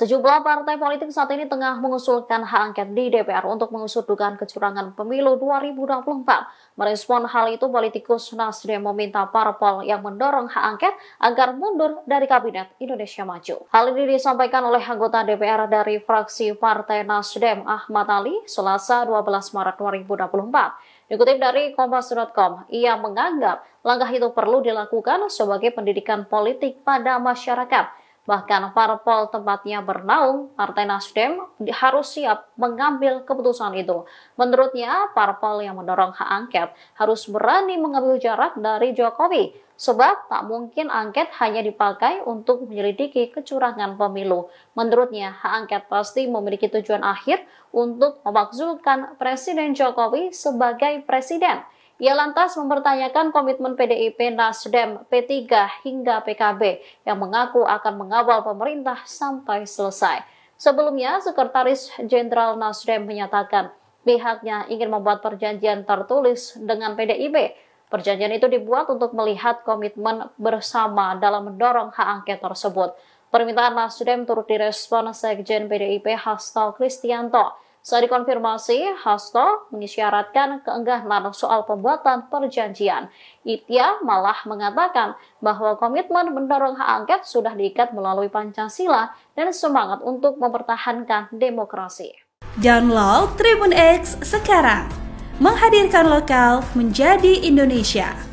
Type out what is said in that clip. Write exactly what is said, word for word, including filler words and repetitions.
Sejumlah partai politik saat ini tengah mengusulkan hak angket di D P R untuk mengusut dugaan kecurangan pemilu dua ribu dua puluh empat. Merespon hal itu, politikus NasDem meminta parpol yang mendorong hak angket agar mundur dari Kabinet Indonesia Maju. Hal ini disampaikan oleh anggota D P R dari fraksi Partai NasDem Ahmad Ali Selasa dua belas Maret dua ribu dua puluh empat. Dikutip dari kompas titik com, ia menganggap langkah itu perlu dilakukan sebagai pendidikan politik pada masyarakat. Bahkan parpol tempatnya bernaung, Partai NasDem harus siap mengambil keputusan itu. Menurutnya, parpol yang mendorong hak angket harus berani mengambil jarak dari Jokowi, sebab tak mungkin angket hanya dipakai untuk menyelidiki kecurangan pemilu. Menurutnya, hak angket pasti memiliki tujuan akhir untuk memakzulkan Presiden Jokowi sebagai presiden. Ia lantas mempertanyakan komitmen P D I P, NasDem, P tiga, hingga P K B yang mengaku akan mengawal pemerintah sampai selesai. Sebelumnya, Sekretaris Jenderal NasDem menyatakan pihaknya ingin membuat perjanjian tertulis dengan P D I P. Perjanjian itu dibuat untuk melihat komitmen bersama dalam mendorong hak angket tersebut. Permintaan NasDem turut direspon Sekjen P D I P Hasto Kristianto. Saat dikonfirmasi, Hasto mengisyaratkan keengganan soal pembuatan perjanjian. Ia malah mengatakan bahwa komitmen mendorong hak angket sudah diikat melalui Pancasila dan semangat untuk mempertahankan demokrasi. Download Tribun X sekarang, menghadirkan lokal menjadi Indonesia.